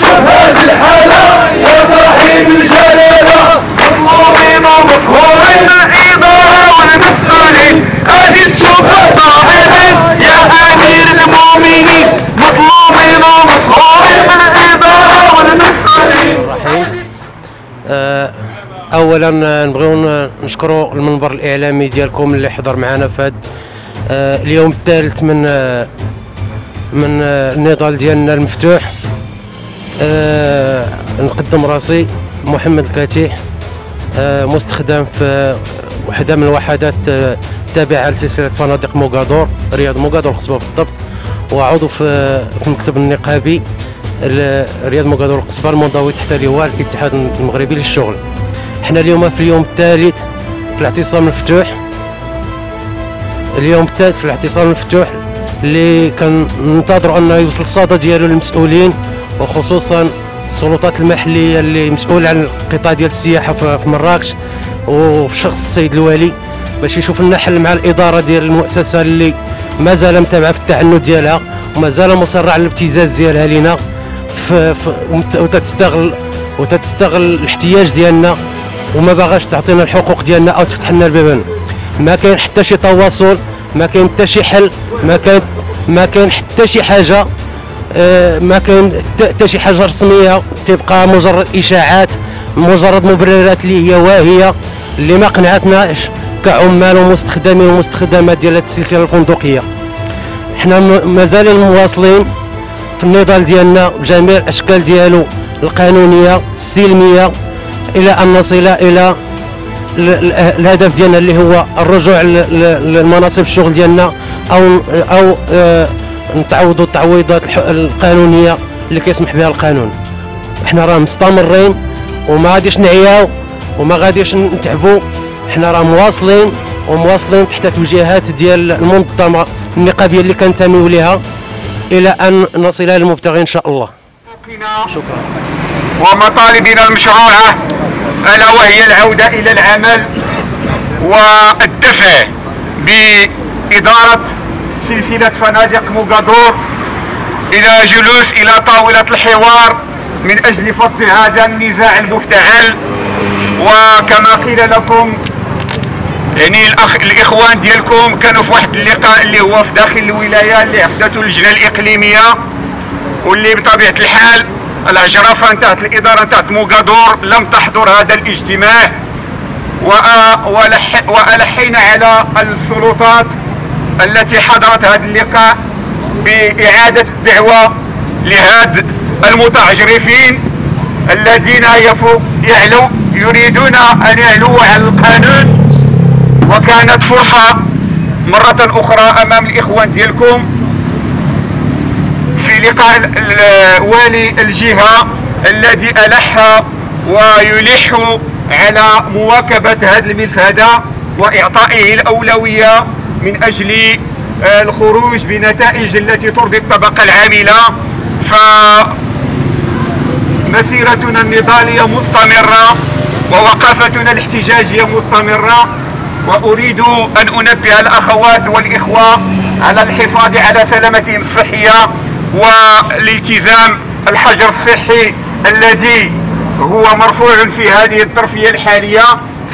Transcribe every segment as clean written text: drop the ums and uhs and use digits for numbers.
شاف هذه الحالة يا صاحب الجلالة، مظلومين ومقهورين الإدارة والمسؤولين، أجي تشوف الطاهرين يا أمير المؤمنين، مظلومين ومقهورين الإدارة والمسؤولين. أولا نبغيو نشكروا المنبر الإعلامي ديالكم اللي حضر معنا في هذا اليوم الثالث من النضال ديالنا المفتوح. نقدم راسي محمد الكاتيح، مستخدم في وحده من الوحدات التابعه لسلسله فنادق موغادور، رياض موغادور القصبه بالضبط، وعضو في المكتب النقابي رياض موغادور القصبه المنضوي تحت لواء الاتحاد المغربي للشغل. احنا اليوم في اليوم الثالث في الاعتصام المفتوح، اليوم الثالث في الاعتصام المفتوح اللي كننتظروا انه يوصل الصدى ديالو للمسؤولين، وخصوصا السلطات المحليه اللي مسؤوله عن القطاع ديال السياحه في مراكش، وفي شخص السيد الوالي، باش يشوف لنا حل مع الاداره ديال المؤسسه اللي مازال متابعه في التعنت ديالها، ومازال مصره على الابتزاز ديالها لينا، وتتستغل الاحتياج ديالنا، وما باغاش تعطينا الحقوق ديالنا او تفتح لنا البيبان. ما كاين حتى شي تواصل، ما كاين حتى شي حل، ما كاين حتى شي حاجه، ما كاين حتى شي حاجه رسميه، تبقى مجرد اشاعات، مجرد مبررات اللي هي واهيه، اللي ما قنعتناش كعمال ومستخدمين ومستخدمات ديال هذه السلسله الفندقيه. حنا مازالين مواصلين في النضال ديالنا بجميع الاشكال ديالو، القانونيه، السلميه، الى ان نصل الى الهدف ديالنا اللي هو الرجوع للمناصب الشغل ديالنا، او نتعوضوا التعويضات القانونيه اللي كيسمح بها القانون. احنا راه مستمرين وما غاديش نعياو وما غاديش نتعبوا، احنا راه مواصلين تحت توجيهات ديال المنظمه النقابيه اللي كنتميو ليها، الى ان نصل للمبتغي ان شاء الله. شكرا. ومطالبنا المشروعه الا وهي العوده الى العمل والدفع باداره سلسله فنادق موغادور الى جلوس الى طاوله الحوار من اجل فصل هذا النزاع المفتعل. وكما قيل لكم، يعني الاخوان ديالكم كانوا في واحد اللقاء اللي هو في داخل الولايه اللي احدثوا اللجنه الاقليميه، واللي بطبيعه الحال العجرفه انتهت، الاداره انتهت، موغادور لم تحضر هذا الاجتماع، والحينا على السلطات التي حضرت هذا اللقاء باعاده الدعوه لهاد المتعجرفين الذين يريدون ان يعلوا على القانون. وكانت فرصه مره اخرى امام الاخوان ديالكم في لقاء والي الجهه الذي ألح ويلح على مواكبه هذا الملف هذا واعطائه الاولويه من اجل الخروج بنتائج التي ترضي الطبقه العامله. فمسيرتنا النضاليه مستمره ووقفتنا الاحتجاجيه مستمره، واريد ان انبه الاخوات والاخوه على الحفاظ على سلامتهم الصحيه والالتزام الحجر الصحي الذي هو مرفوع في هذه الظرفيه الحاليه.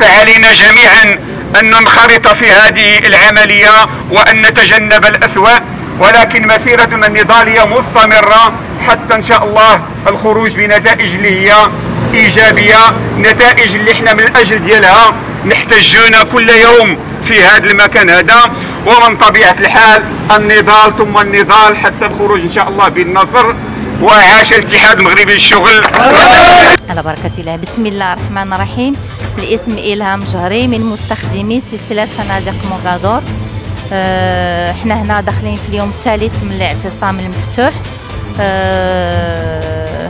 فعلينا جميعا أن ننخرط في هذه العملية وأن نتجنب الأسوأ، ولكن مسيرتنا النضالية مستمرة حتى إن شاء الله الخروج بنتائج اللي هي إيجابية، نتائج اللي احنا من أجل ديالها نحتجون كل يوم في هذا المكان هذا. ومن طبيعة الحال النضال ثم النضال حتى الخروج إن شاء الله بالنصر. وعاش الاتحاد المغربي للشغل. على بركة الله. بسم الله الرحمن الرحيم. الاسم إلهام جهري من مستخدمي سلسلة فنادق موغادور. احنا هنا داخلين في اليوم الثالث من الاعتصام المفتوح.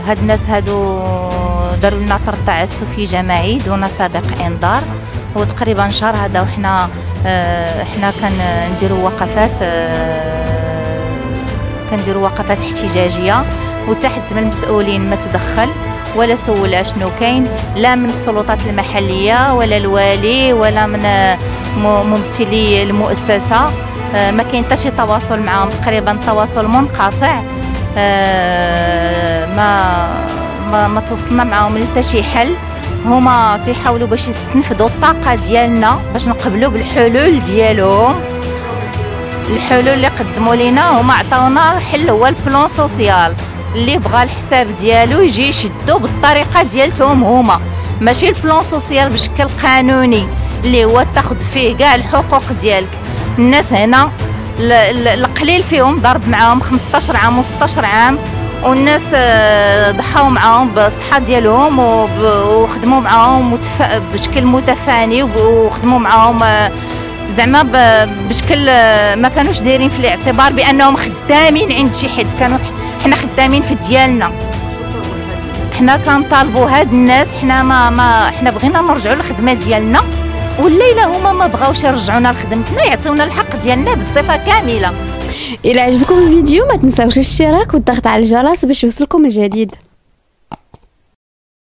هاد الناس هادو داروا لنا طرد تعسفي جماعي دون سابق انذار، وتقريبا شهر هذا وحنا احنا كنديروا وقفات، كنديروا وقفات احتجاجيه، وتحت من المسؤولين ما تدخل ولا سول شنو كاين، لا من السلطات المحليه ولا الوالي ولا من ممثلي المؤسسه. ما كاين حتى شي تواصل معهم، تقريبا تواصل منقطع. ما توصلنا معاهم لتا شي حل. هما تيحاولوا باش يستنفذوا الطاقه ديالنا باش نقبلوا بالحلول ديالهم. الحلول اللي قدموا لينا هما عطاونا حل هو البلان سوسيال، اللي بغى الحساب ديالو يجي يشدو بالطريقه ديالتهم هما، ماشي البلان سوسيال بشكل قانوني اللي هو تاخذ فيه كاع الحقوق ديالك. الناس هنا القليل فيهم ضرب معاهم 15 عام و 16 عام، والناس ضحاو معاهم بالصحه ديالهم وخدموا معاهم بشكل متفاني، وخدموا معاهم زعما بشكل ما كانوش دايرين في الاعتبار بانهم خدامين عند شي حد، كانوا حنا خدامين في ديالنا. حنا كنطالبوا هاد الناس، حنا ما حنا بغينا نرجعوا للخدمه ديالنا، والليله هما ما بغاوش يرجعونا لخدمتنا، يعطيونا الحق ديالنا بصفه كامله. الى عجبكم الفيديو ما تنساوش الاشتراك والضغط على الجرس باش يوصلكم الجديد.